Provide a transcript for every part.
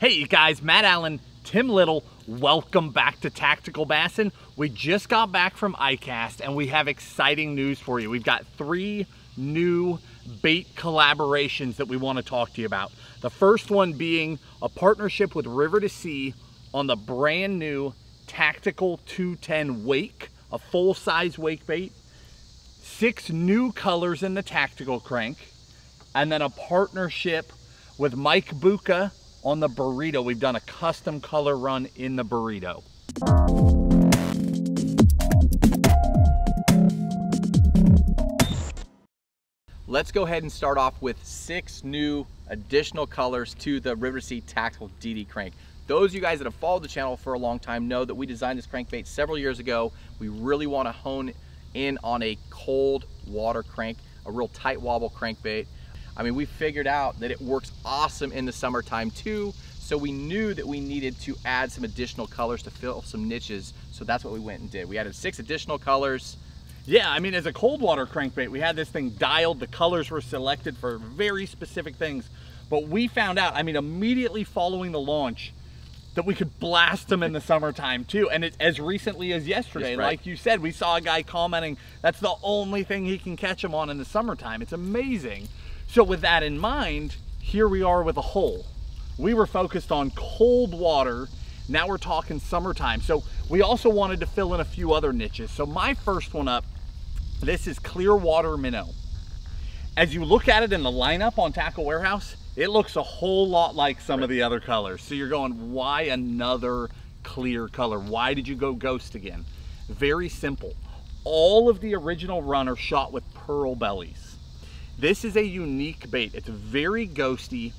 Hey you guys, Matt Allen, Tim Little, welcome back to Tactical Bassin. We just got back from ICAST and we have exciting news for you. We've got three new bait collaborations that we want to talk to you about. The first one being a partnership with River2Sea on the brand new Tactical 210 wake, a full-size wake bait, 6 new colors in the Tactical crank, and then a partnership with Mike Bucca on the burrito. We've done a custom color run in the burrito. Let's go ahead and start off with 6 new additional colors to the River2Sea Tactical DD crank. Those of you guys that have followed the channel for a long time know that we designed this crankbait several years ago. We really want to hone in on a cold water crank, a real tight wobble crankbait. I mean, we figured out that it works awesome in the summertime too, so we knew that we needed to add some additional colors to fill some niches, so that's what we went and did. We added 6 additional colors. Yeah, I mean, as a cold water crankbait, we had this thing dialed. The colors were selected for very specific things, but we found out, I mean, immediately following the launch, that we could blast them in the summertime too. And it's as recently as yesterday, yes, right. Like you said, we saw a guy commenting, that's the only thing he can catch them on in the summertime. It's amazing. So with that in mind, here we are with a hole. We were focused on cold water. Now we're talking summertime. So we also wanted to fill in a few other niches. So my first one up, this is clear water minnow. As you look at it in the lineup on Tackle Warehouse, it looks a whole lot like some of the other colors. So you're going, why another clear color? Why did you go ghost again? Very simple. All of the original run are shot with pearl bellies. This is a unique bait. It's very ghosty,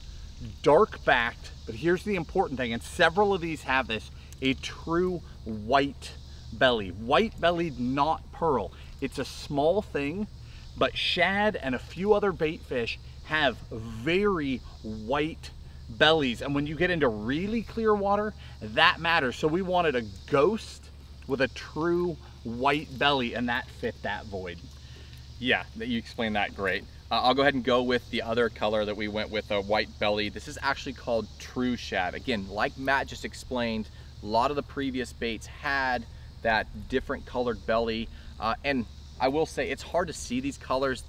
dark backed, but here's the important thing, and several of these have this, a true white belly. White bellied, not pearl. It's a small thing, but shad and a few other bait fish have very white bellies, and when you get into really clear water, that matters. So we wanted a ghost with a true white belly, and that fit that void. Yeah, you explained that great. I'll go ahead and go with the other color that we went with, a white belly. This is actually called true shad. Again, like Matt just explained, a lot of the previous baits had that different colored belly, and I will say it's hard to see these colors.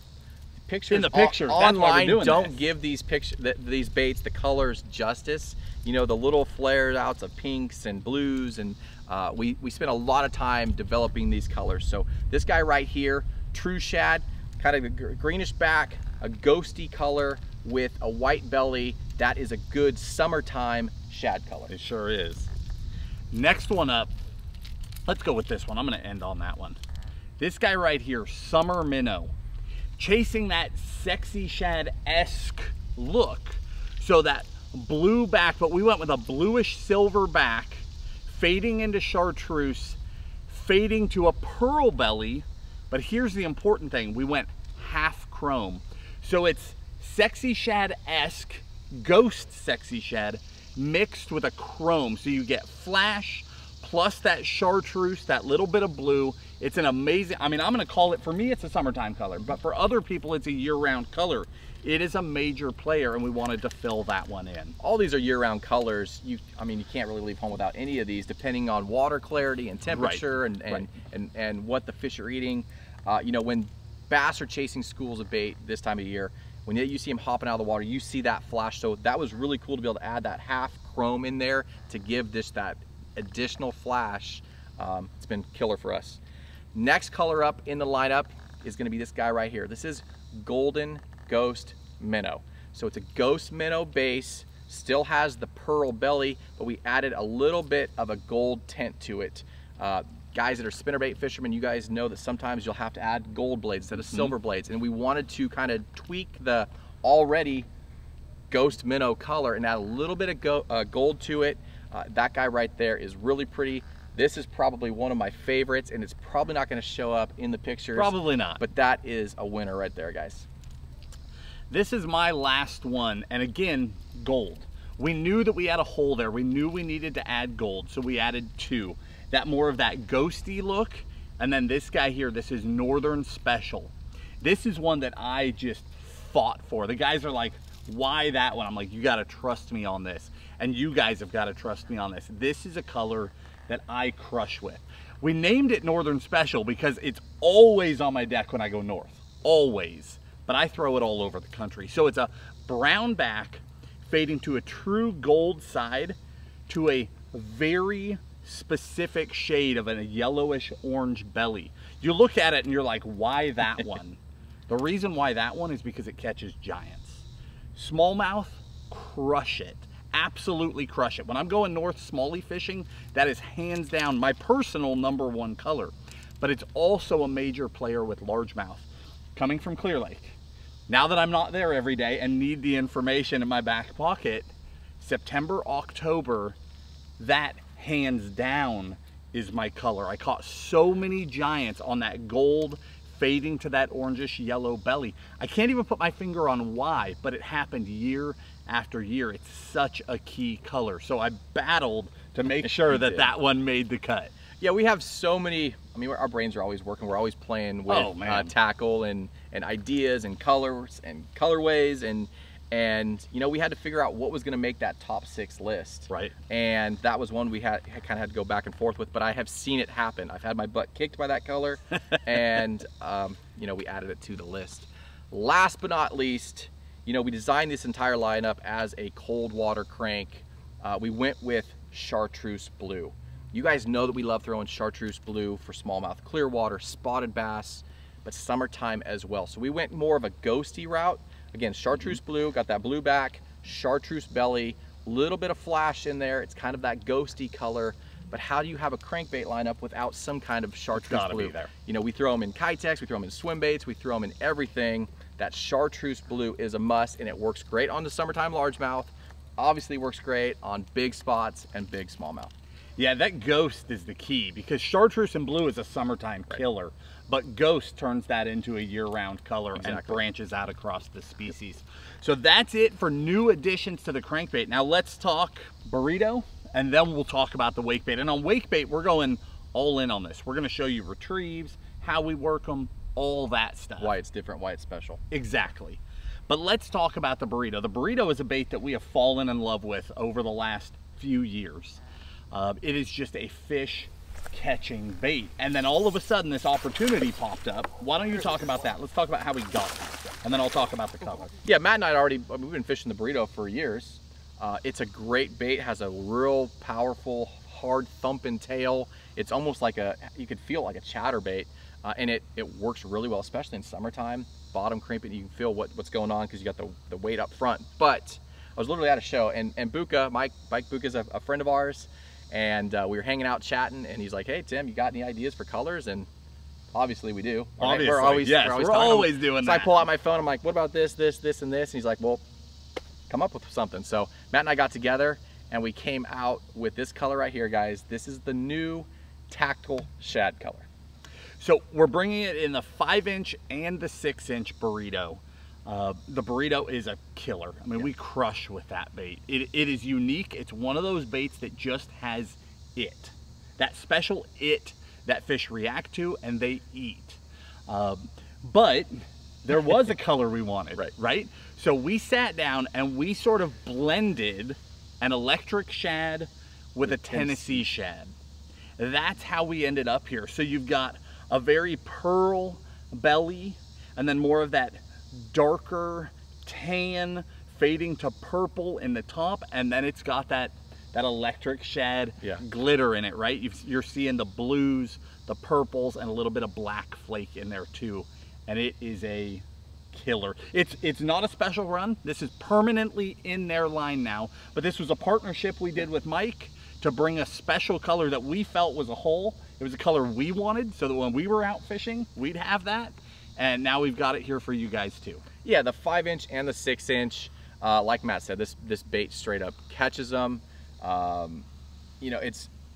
Pictures in the picture online don't give these pictures, these baits, the colors justice. You know, the little flared outs of pinks and blues, and we spent a lot of time developing these colors. So this guy right here, true shad, kind of a greenish back, a ghosty color with a white belly. That is a good summertime shad color. It sure is. Next one up, let's go with this one. I'm going to end on that one. This guy right here, summer minnow. Chasing that sexy shad-esque look. So that blue back, but we went with a bluish silver back, fading into chartreuse, fading to a pearl belly, but here's the important thing, we went half chrome. So it's sexy shad-esque, ghost sexy shad, mixed with a chrome. So you get flash, plus that chartreuse, that little bit of blue. It's an amazing, I mean, I'm going to call it, for me, it's a summertime color, but for other people, it's a year-round color. It is a major player, and we wanted to fill that one in. All these are year-round colors. I mean, you can't really leave home without any of these, depending on water clarity and temperature, right. And what the fish are eating. You know, when bass are chasing schools of bait this time of year, when you see them hopping out of the water, you see that flash. So that was really cool to be able to add that half chrome in there to give this that additional flash. It's been killer for us. Next color up in the lineup is gonna be this guy right here. This is golden ghost minnow. So it's a ghost minnow base, still has the pearl belly, but we added a little bit of a gold tint to it. Guys that are spinnerbait fishermen, you guys know that sometimes you'll have to add gold blades instead of silver blades, and we wanted to kind of tweak the already ghost minnow color and add a little bit of gold to it. That guy right there is really pretty. This is probably one of my favorites, and it's probably not going to show up in the pictures. Probably not. But that is a winner right there, guys. This is my last one, and again, gold. We knew that we had a hole there. We knew we needed to add gold, so we added 2. That more of that ghosty look, and then this guy here, this is Northern Special. This is one that I just fought for. The guys are like, why that one? I'm like, you got to trust me on this. and you guys have got to trust me on this. This is a color that I crush with. We named it Northern Special because it's always on my deck when I go north, always. But I throw it all over the country. So it's a brown back fading to a true gold side to a very specific shade of a yellowish orange belly. You look at it and you're like, why that one? The reason why that one is because it catches giants. Smallmouth, crush it. Absolutely crush it. When I'm going north smallie fishing, that is hands down my personal number one color. But it's also a major player with largemouth coming from Clear Lake. Now that I'm not there every day and need the information in my back pocket, September, October, that hands down is my color. I caught so many giants on that gold fading to that orangish yellow belly. I can't even put my finger on why, but it happened year after year. It's such a key color. So I battled to make sure that that one made the cut. Yeah, we have so many, I mean, our brains are always working. We're always playing with tackle and ideas and colors and colorways. And you know, we had to figure out what was going to make that top six list. Right. And that was one we had to go back and forth with, but I have seen it happen. I've had my butt kicked by that color and, you know, we added it to the list. Last but not least, you know, we designed this entire lineup as a cold water crank. We went with chartreuse blue. You guys know that we love throwing chartreuse blue for smallmouth, clear water, spotted bass, but summertime as well. So we went more of a ghosty route. Again, chartreuse blue, got that blue back, chartreuse belly, little bit of flash in there. It's kind of that ghosty color, but how do you have a crankbait lineup without some kind of chartreuse blue? Be there. You know, we throw them in kitex, we throw them in swim baits, we throw them in everything. That chartreuse blue is a must, and it works great on the summertime largemouth. Obviously works great on big spots and big smallmouth. Yeah, that ghost is the key because chartreuse and blue is a summertime killer, but ghost turns that into a year-round color and branches out across the species. So that's it for new additions to the crankbait. Now let's talk burrito, and then we'll talk about the wakebait. And on wakebait, we're going all in on this. We're gonna show you retrieves, how we work them, all that stuff. Why it's different, why it's special. Exactly. But let's talk about the burrito. The burrito is a bait that we have fallen in love with over the last few years. It is just a fish catching bait. And then all of a sudden this opportunity popped up. Why don't you talk about that? Let's talk about how we got it, and then I'll talk about the color. Yeah, Matt and I we've been fishing the burrito for years. It's a great bait, has a real powerful, hard thumping tail. It's almost like you could feel like a chatterbait. And it works really well, especially in summertime, bottom crimping. You can feel what's going on because you got the weight up front. But I was literally at a show and Bucca, Mike Bucca is a friend of ours. And we were hanging out chatting and he's like, hey Tim, you got any ideas for colors? And obviously we do. Obviously, we're always doing that. So I pull out my phone, I'm like, what about this, this, this, and this? And he's like, well, come up with something. So Matt and I got together and we came out with this color right here, guys. This is the new Tactical Shad color. So we're bringing it in the 5-inch and the 6-inch burrito. The burrito is a killer. I mean, we crush with that bait. It is unique. It's one of those baits that just has it. That special it that fish react to and they eat. But there was a color we wanted, right? So we sat down and we sort of blended an electric shad with a Tennessee shad. That's how we ended up here. So you've got a very pearl belly and then more of that darker tan fading to purple in the top, and then it's got that electric shad glitter in it, right? You're seeing the blues, the purples, and a little bit of black flake in there too, and it is a killer. It's not a special run. This is permanently in their line now, but this was a partnership we did with Mike to bring a special color that we felt was a whole. It was a color we wanted so that when we were out fishing, we'd have that. And now we've got it here for you guys too. Yeah, the 5-inch and the 6-inch, like Matt said, this bait straight up catches them. You know,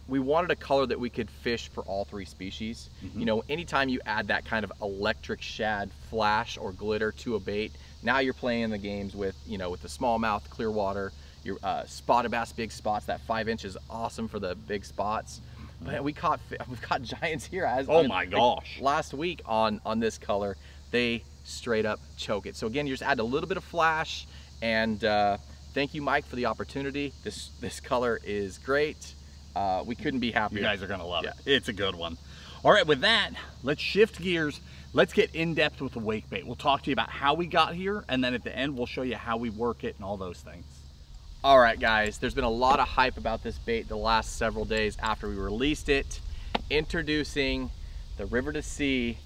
we wanted a color that we could fish for all three species. You know, anytime you add that kind of electric shad flash or glitter to a bait, now you're playing the games with, you know, with the smallmouth, clear water, your spotted bass, big spots. That 5-inch is awesome for the big spots. But we've caught giants here. Oh my gosh. Last week on this color, they straight up choke it. So again, you just add a little bit of flash and Thank you, Mike, for the opportunity. This color is great. We couldn't be happier. You guys are gonna love it. It's a good one. All right, with that, let's shift gears. Let's get in depth with the wake bait. We'll talk to you about how we got here, and then at the end, we'll show you how we work it and all those things. All right, guys, there's been a lot of hype about this bait the last several days after we released it. Introducing the River2Sea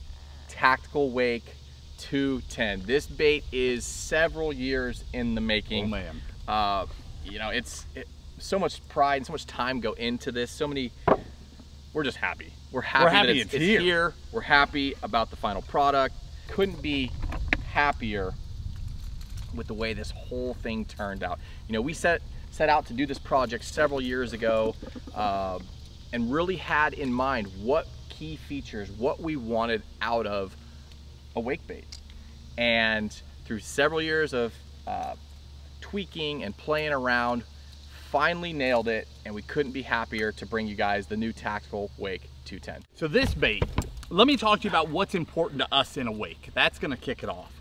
Tactical Wake 210. This bait is several years in the making. Oh, man. You know, so much pride and so much time go into this. We're just happy. We're happy that it's here. We're happy about the final product. Couldn't be happier with the way this whole thing turned out. You know, we set out to do this project several years ago and really had in mind what key features, what we wanted out of a wake bait. And through several years of tweaking and playing around, finally nailed it, and we couldn't be happier to bring you guys the new Tactical Wake 210. So this bait, let me talk to you about what's important to us in a wake. That's gonna kick it off.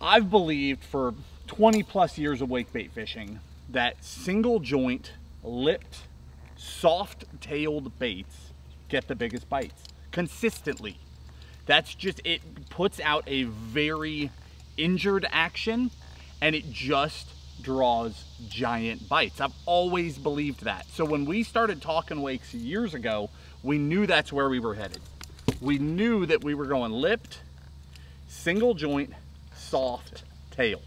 I've believed for 20 plus years of wake bait fishing that single joint, lipped, soft tailed baits get the biggest bites consistently. That's just, it puts out a very injured action and it just draws giant bites. I've always believed that. So when we started talking wakes years ago, we knew that's where we were headed. We knew that we were going lipped, single joint, soft tail.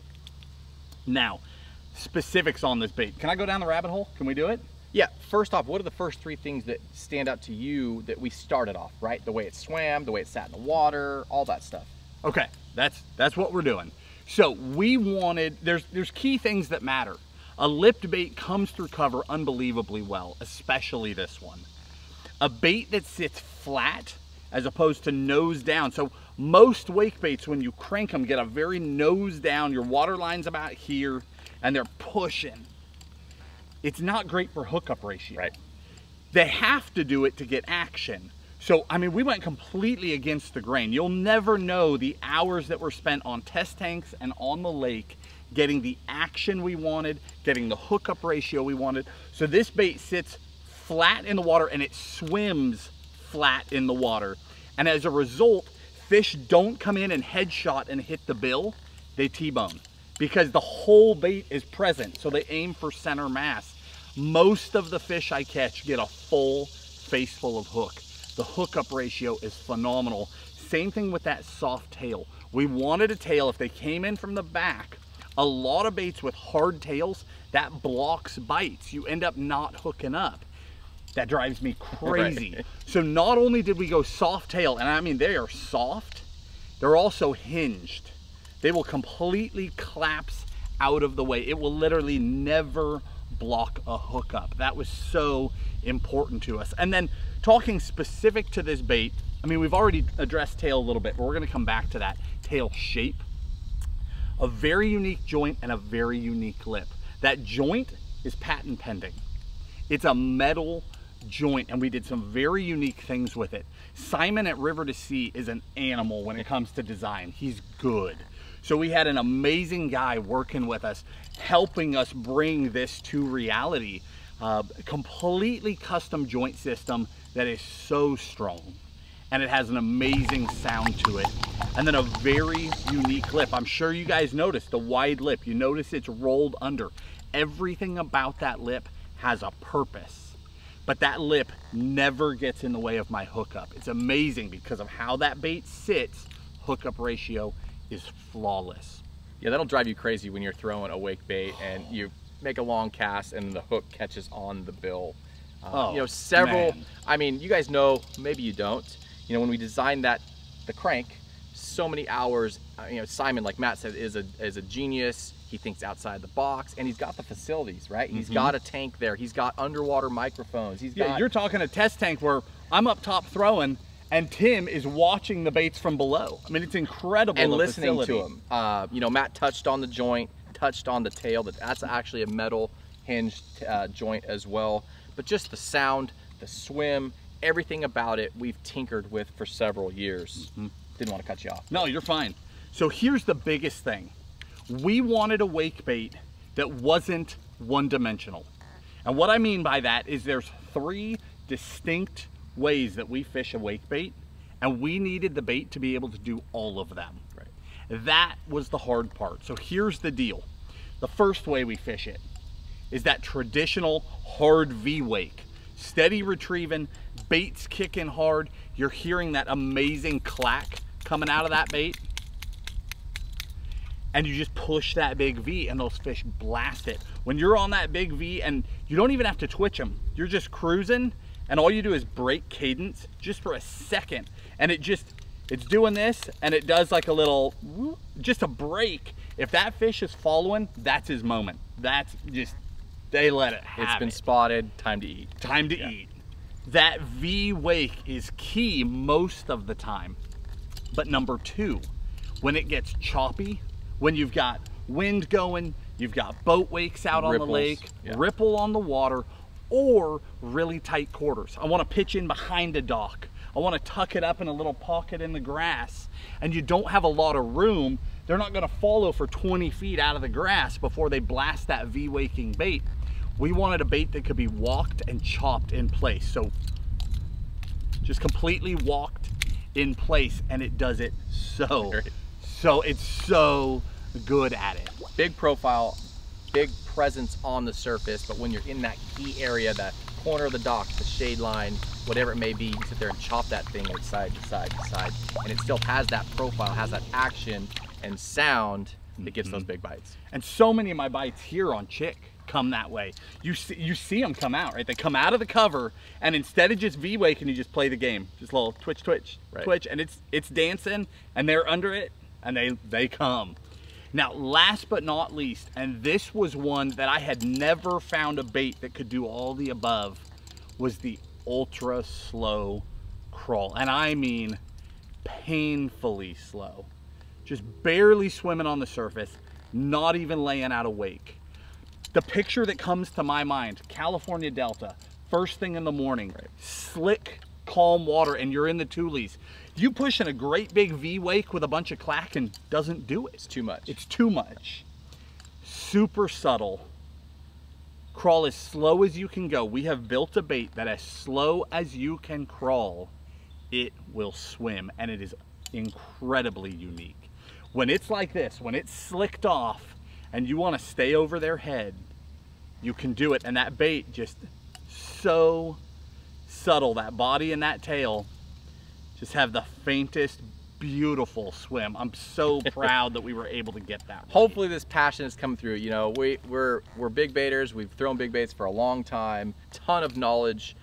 Now, specifics on this bait. Can I go down the rabbit hole? Can we do it? Yeah, first off, what are the first three things that stand out to you that we started off, right? The way it swam, the way it sat in the water, all that stuff. Okay, that's what we're doing. So we wanted, there's key things that matter. A lipped bait comes through cover unbelievably well, especially this one. A bait that sits flat as opposed to nose down. So most wake baits, when you crank them, get a very nose down, your water line's about here, and they're pushing. It's not great for hookup ratio. Right. They have to do it to get action. So, I mean, we went completely against the grain. You'll never know the hours that were spent on test tanks and on the lake getting the action we wanted, getting the hookup ratio we wanted. So this bait sits flat in the water and it swims flat in the water. And as a result, fish don't come in and headshot and hit the bill, they T-bone because the whole bait is present. So they aim for center mass. Most of the fish I catch get a full face full of hook. The hookup ratio is phenomenal. Same thing with that soft tail. We wanted a tail, if they came in from the back, a lot of baits with hard tails, that blocks bites. You end up not hooking up. That drives me crazy. Right. So not only did we go soft tail, and I mean, they are soft, they're also hinged. They will completely collapse out of the way. It will literally never block a hookup. That was so important to us. And then talking specific to this bait, I mean, we've already addressed tail a little bit, but we're gonna come back to that. Tail shape, a very unique joint and a very unique lip. That joint is patent pending. It's a metal joint and we did some very unique things with it. Simon at River2Sea is an animal when it comes to design. He's good. So we had an amazing guy working with us, helping us bring this to reality. Completely custom joint system that is so strong. And it has an amazing sound to it. And then a very unique lip. I'm sure you guys noticed the wide lip. You notice it's rolled under. Everything about that lip has a purpose. But that lip never gets in the way of my hookup. It's amazing because of how that bait sits, hookup ratio is flawless. Yeah, that'll drive you crazy when you're throwing a wake bait and you make a long cast and the hook catches on the bill. You know, several, man. I mean, you guys know, maybe you don't, you know, when we designed that, the crank, so many hours, you know, Simon, like Matt said, is a genius. He thinks outside the box and he's got the facilities, right? Mm-hmm. He's got a tank there. He's got underwater microphones. He's got, you're talking a test tank where I'm up top throwing and Tim is watching the baits from below. I mean, it's incredible. And listening to him. You know, Matt touched on the joint, touched on the tail. That's actually a metal hinged joint as well. But just the sound, the swim, everything about it we've tinkered with for several years. Mm-hmm. Didn't want to cut you off. No, you're fine. So here's the biggest thing. We wanted a wake bait that wasn't one-dimensional. And what I mean by that is there's three distinct ways that we fish a wake bait, and we needed the bait to be able to do all of them. Right. That was the hard part. So here's the deal. The first way we fish it is that traditional hard V wake. Steady retrieving, bait's kicking hard. You're hearing that amazing clack coming out of that bait. And you just push that big V and those fish blast it. When you're on that big V and you don't even have to twitch them, you're just cruising and all you do is break cadence just for a second. And it just, it's doing this and it does like a little, just a break. If that fish is following, that's his moment. That's just, they let it happen. It's been spotted, time to eat. Time to eat. That V wake is key most of the time. But number two, when it gets choppy, when you've got wind going, you've got boat wakes out on the lake, ripple on the water, or really tight quarters. I want to pitch in behind a dock. I want to tuck it up in a little pocket in the grass, and you don't have a lot of room. They're not going to follow for 20 feet out of the grass before they blast that V-waking bait. We wanted a bait that could be walked and chopped in place. So just completely walked in place, and it does it so great. So it's so good at it. Big profile, big presence on the surface, but when you're in that key area, that corner of the dock, the shade line, whatever it may be, you sit there and chop that thing side to side to side, and it still has that profile, has that action and sound that gives those big bites. And so many of my bites here on Chick come that way. You see them come out, right? They come out of the cover, and instead of just V-waking, you just play the game. Just a little twitch, twitch, twitch, and it's dancing, and they're under it, and they come. Now, last but not least, and this was one that I had never found a bait that could do all the above, was the ultra slow crawl. And I mean painfully slow. Just barely swimming on the surface, not even laying out a wake. The picture that comes to my mind, California Delta, first thing in the morning, slick, calm water, and you're in the tules. You pushing a great big V wake with a bunch of clack and doesn't do it. It's too much. It's too much. Super subtle. Crawl as slow as you can go. We have built a bait that as slow as you can crawl, it will swim, and it is incredibly unique. When it's like this, when it's slicked off and you want to stay over their head, you can do it. And that bait, just so subtle, that body and that tail, just have the faintest, beautiful swim. I'm so proud that we were able to get that right. Hopefully this passion is coming through. You know, we're big baiters. We've thrown big baits for a long time. Ton of knowledge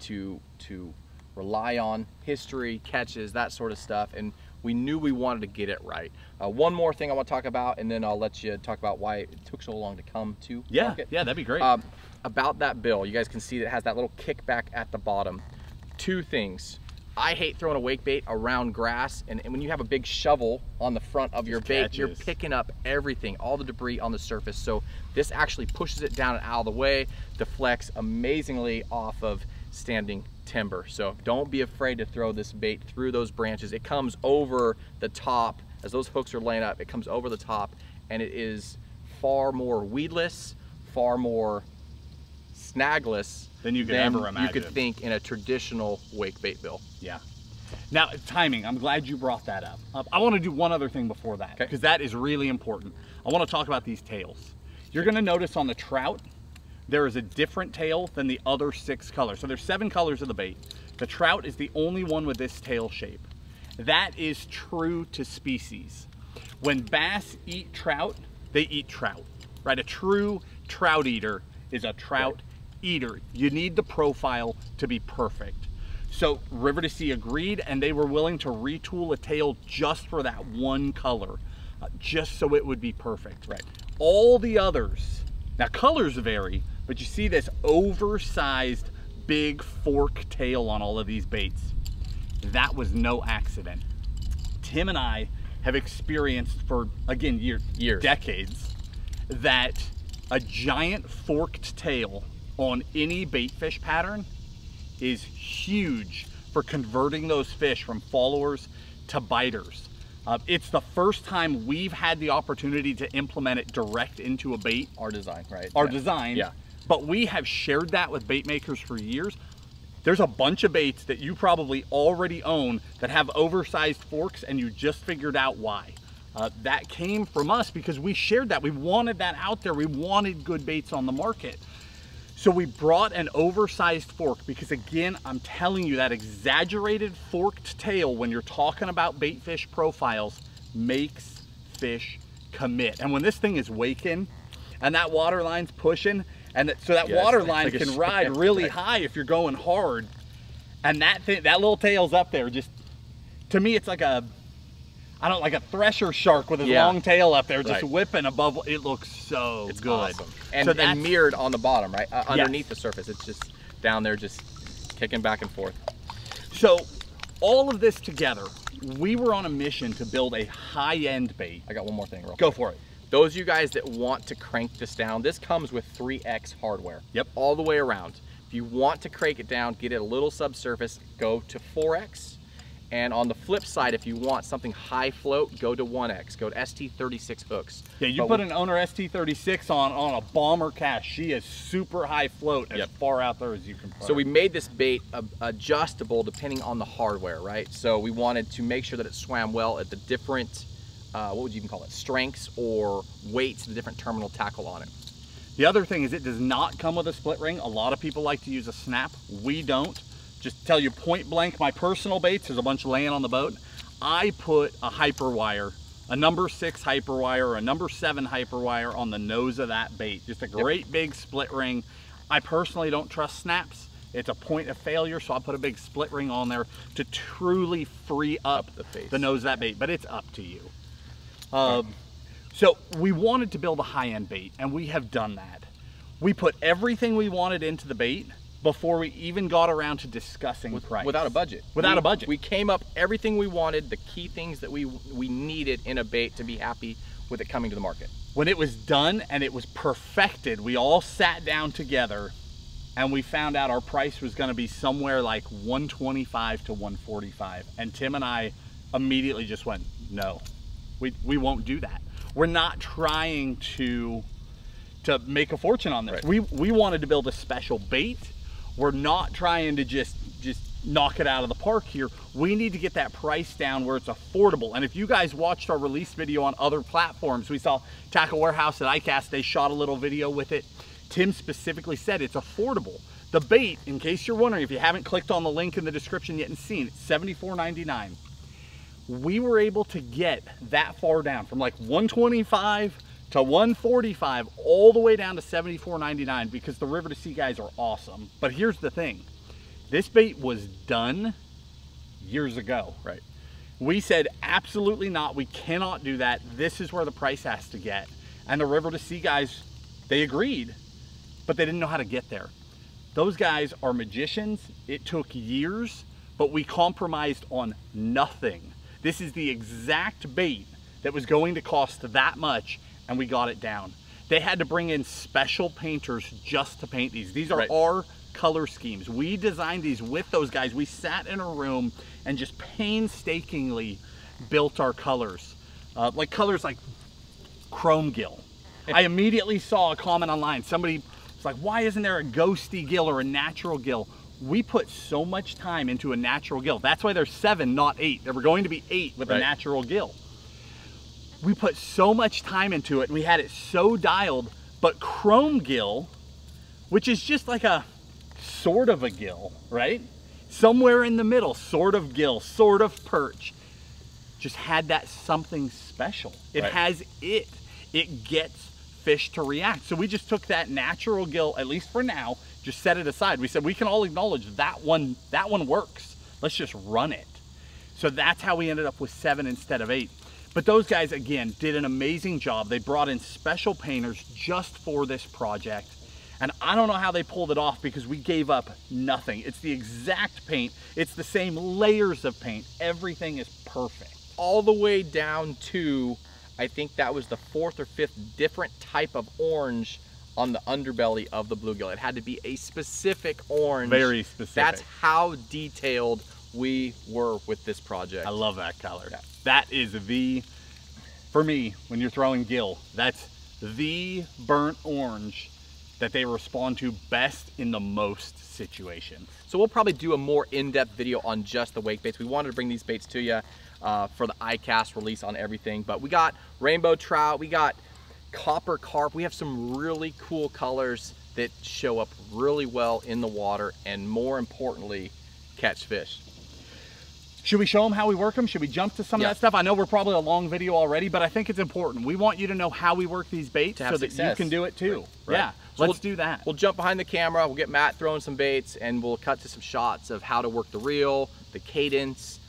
to rely on, history, catches, that sort of stuff. And we knew we wanted to get it right. One more thing I want to talk about, and then I'll let you talk about why it took so long to come to market. Yeah, that'd be great. About that bill, you guys can see that it has that little kickback at the bottom. Two things. I hate throwing a wake bait around grass, and when you have a big shovel on the front of your bait, you're picking up everything, all the debris on the surface. So this actually pushes it down and out of the way, deflects amazingly off of standing timber. So don't be afraid to throw this bait through those branches. It comes over the top. As those hooks are laying up, it comes over the top, and it is far more weedless, far more snagless than you could ever imagine. You could think in a traditional wake bait bill. Yeah. Now, timing, I'm glad you brought that up. I want to do one other thing before that, because that is really important. I want to talk about these tails. You're going to notice on the trout, there is a different tail than the other six colors. So there's seven colors of the bait. The trout is the only one with this tail shape. That is true to species. When bass eat trout, they eat trout, right? A true trout eater is a trout eater. You need the profile to be perfect. So River2Sea agreed, and they were willing to retool a tail just for that one color, just so it would be perfect. Right. All the others, now colors vary, but you see this oversized big fork tail on all of these baits. That was no accident. Tim and I have experienced for, again, years, decades, that a giant forked tail on any bait fish pattern is huge for converting those fish from followers to biters. It's the first time we've had the opportunity to implement it direct into a bait. Our design, right? Our design. Yeah. But we have shared that with bait makers for years. There's a bunch of baits that you probably already own that have oversized forks and you just figured out why. That came from us because we shared that. We wanted that out there. We wanted good baits on the market. So we brought an oversized fork because, again, I'm telling you, that exaggerated forked tail when you're talking about bait fish profiles makes fish commit. And when this thing is waking and that water line's pushing, and that, so that water line like can ride really high if you're going hard, and that thing, that little tail's up there. Just to me, it's like a, I don't know, like a thresher shark with his long tail up there, just whipping above. It looks so good. Awesome. And, so and mirrored on the bottom, right? Underneath the surface. It's just down there, just kicking back and forth. So all of this together, we were on a mission to build a high-end bait. I got one more thing real quick. Go for it. Those of you guys that want to crank this down, this comes with 3X hardware. Yep. All the way around. If you want to crank it down, get it a little subsurface, go to 4X. And on the flip side, if you want something high float, go to 1X, go to ST36 hooks. Yeah, you put an Owner ST36 on a Bomber cast. She is super high float as far out there as you can play. So we made this bait adjustable depending on the hardware, right? So we wanted to make sure that it swam well at the different, what would you even call it, strengths or weights, the different terminal tackle on it. The other thing is it does not come with a split ring. A lot of people like to use a snap. We don't. Just to tell you point blank, my personal baits, there's a bunch laying on the boat. I put a hyper wire, a number 6 hyper wire, or a number 7 hyper wire on the nose of that bait. Just a great big split ring. I personally don't trust snaps. It's a point of failure, so I'll put a big split ring on there to truly free up the nose of that bait, but it's up to you. So we wanted to build a high-end bait, and we have done that. We put everything we wanted into the bait before we even got around to discussing price. Without a budget. Without a budget. We came up everything we wanted, the key things that we needed in a bait to be happy with it coming to the market. When it was done and it was perfected, we all sat down together and we found out our price was gonna be somewhere like 125 to 145. And Tim and I immediately just went, no, we won't do that. We're not trying to make a fortune on this. Right. We wanted to build a special bait. We're not trying to just knock it out of the park here. We need to get that price down where it's affordable. And if you guys watched our release video on other platforms, we saw Tackle Warehouse at ICAST, they shot a little video with it. Tim specifically said it's affordable. The bait, in case you're wondering, if you haven't clicked on the link in the description yet and seen it, $74.99. We were able to get that far down from like 125 to 145, all the way down to $74.99 because the River2Sea guys are awesome. But here's the thing. This bait was done years ago. Right. We said, absolutely not. We cannot do that. This is where the price has to get. And the River2Sea guys, they agreed, but they didn't know how to get there. Those guys are magicians. It took years, but we compromised on nothing. This is the exact bait that was going to cost that much, and we got it down. They had to bring in special painters just to paint these. These are our color schemes. We designed these with those guys. We sat in a room and just painstakingly built our colors. Like colors like chrome gill. I immediately saw a comment online. Somebody was like, why isn't there a ghosty gill or a natural gill? We put so much time into a natural gill. That's why there's 7, not 8. There were going to be 8 with a natural gill. We put so much time into it and we had it so dialed, but chrome gill, which is just like a sort of a gill, right? Somewhere in the middle, sort of gill, sort of perch, just had that something special. It has it. It gets fish to react. So we just took that natural gill, at least for now, just set it aside. We said, we can all acknowledge that one works. Let's just run it. So that's how we ended up with 7 instead of 8. But those guys, again, did an amazing job. They brought in special painters just for this project. And I don't know how they pulled it off because we gave up nothing. It's the exact paint. It's the same layers of paint. Everything is perfect. All the way down to, I think that was the 4th or 5th different type of orange on the underbelly of the bluegill. It had to be a specific orange. Very specific. That's how detailed we were with this project. I love that color. Yeah. That is the, for me, when you're throwing gill, that's the burnt orange that they respond to best in the most situation. So we'll probably do a more in-depth video on just the wake baits. We wanted to bring these baits to you for the ICAST release on everything, but we got rainbow trout, we got copper carp, we have some really cool colors that show up really well in the water and, more importantly, catch fish. Should we show them how we work them? Should we jump to some of that stuff? I know we're probably a long video already, but I think it's important. We want you to know how we work these baits so that you can do it too. Right. Yeah, so let's do that. We'll jump behind the camera, we'll get Matt throwing some baits, and we'll cut to some shots of how to work the reel, the cadence.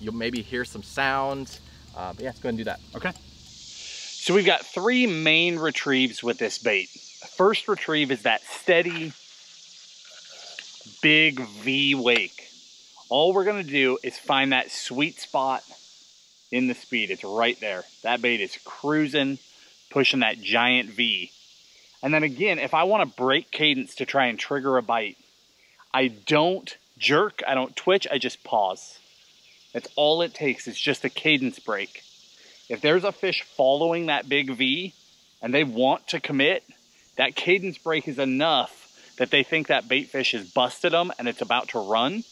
You'll maybe hear some sounds. But yeah, let's go ahead and do that. Okay. So we've got three main retrieves with this bait. First retrieve is that steady, big V wake. All we're gonna do is find that sweet spot in the speed. It's right there. That bait is cruising, pushing that giant V. And then again, if I wanna break cadence to try and trigger a bite, I don't jerk, I don't twitch, I just pause. That's all it takes, it's just a cadence break. If there's a fish following that big V and they want to commit, that cadence break is enough that they think that bait fish has busted them and it's about to run.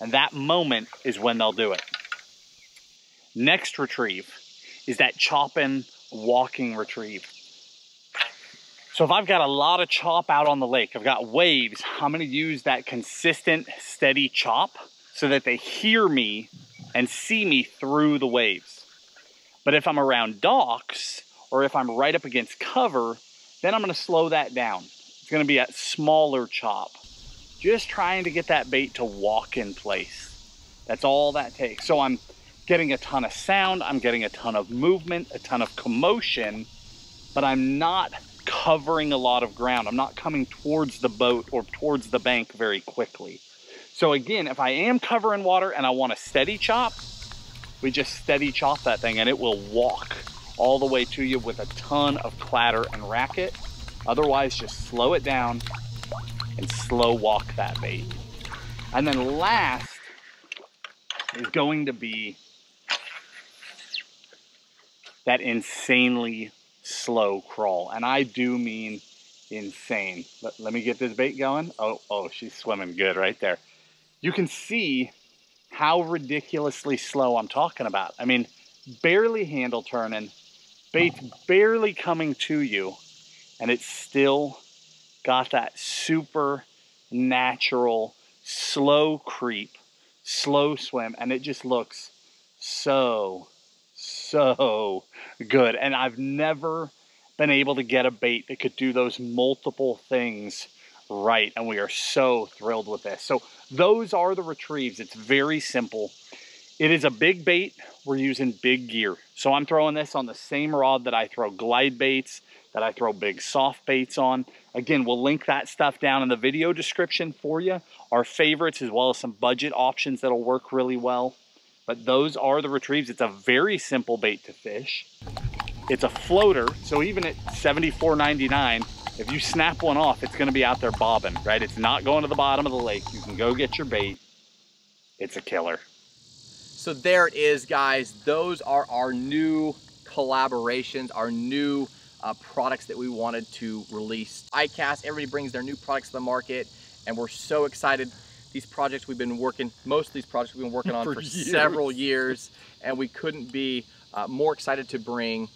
And that moment is when they'll do it. Next retrieve is that chopping, walking retrieve. So if I've got a lot of chop out on the lake, I've got waves, I'm gonna use that consistent, steady chop so that they hear me and see me through the waves. But if I'm around docks or if I'm right up against cover, then I'm gonna slow that down. It's gonna be a smaller chop. Just trying to get that bait to walk in place. That's all that takes. So I'm getting a ton of sound, I'm getting a ton of movement, a ton of commotion, but I'm not covering a lot of ground. I'm not coming towards the boat or towards the bank very quickly. So again, if I am covering water and I want a steady chop, we just steady chop that thing and it will walk all the way to you with a ton of clatter and racket. Otherwise, just slow it down and slow walk that bait. And then last is going to be that insanely slow crawl. And I do mean insane. Let me get this bait going. Oh, she's swimming good right there. You can see how ridiculously slow I'm talking about. I mean, barely handle turning, bait's barely coming to you, and it's still got that super natural, slow creep, slow swim, and it just looks so, so good. And I've never been able to get a bait that could do those multiple things right, and we are so thrilled with this. So those are the retrieves. It's very simple. It is a big bait. We're using big gear. So I'm throwing this on the same rod that I throw glide baits, that I throw big soft baits on. Again, we'll link that stuff down in the video description for you. Our favorites, as well as some budget options that'll work really well. But those are the retrieves. It's a very simple bait to fish. It's a floater, so even at $74.99, if you snap one off, it's gonna be out there bobbing, right? It's not going to the bottom of the lake. You can go get your bait. It's a killer. So there it is, guys. Those are our new collaborations, our new products that we wanted to release. ICAST, everybody brings their new products to the market, and we're so excited. These projects we've been working, most of these projects we've been working on for several years, and we couldn't be more excited to bring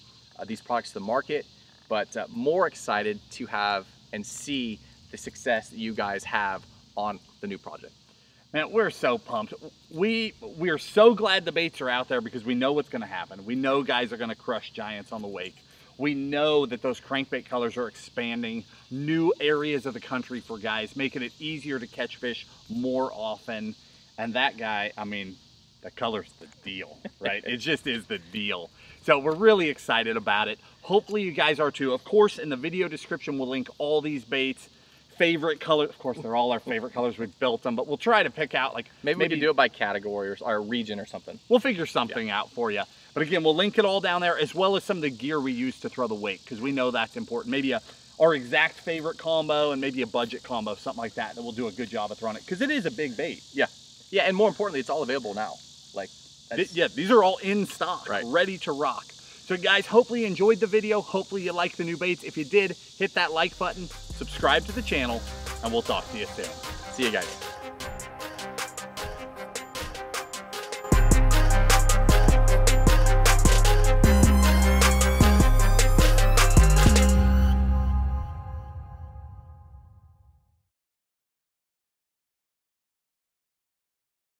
these products to the market, but more excited to have and see the success that you guys have on the new project. Man, we're so pumped. We are so glad the baits are out there because we know what's gonna happen. We know guys are gonna crush giants on the wake. We know that those crankbait colors are expanding new areas of the country for guys, making it easier to catch fish more often. And that guy, I mean, the color's the deal, right? It just is the deal. So we're really excited about it. Hopefully you guys are too. Of course, in the video description, we'll link all these baits, favorite color. Of course, they're all our favorite colors. We've built them, but we'll try to pick out like maybe we can do it by category or our region or something. We'll figure something out for you. But again, we'll link it all down there as well as some of the gear we use to throw the wake because we know that's important. Maybe our exact favorite combo and maybe a budget combo, something like that, that we'll do a good job of throwing it because it is a big bait. Yeah. Yeah, and more importantly, it's all available now. Like, yeah, these are all in stock, right, ready to rock. So guys, hopefully you enjoyed the video. Hopefully you liked the new baits. If you did, hit that like button, subscribe to the channel, and we'll talk to you soon. See you guys.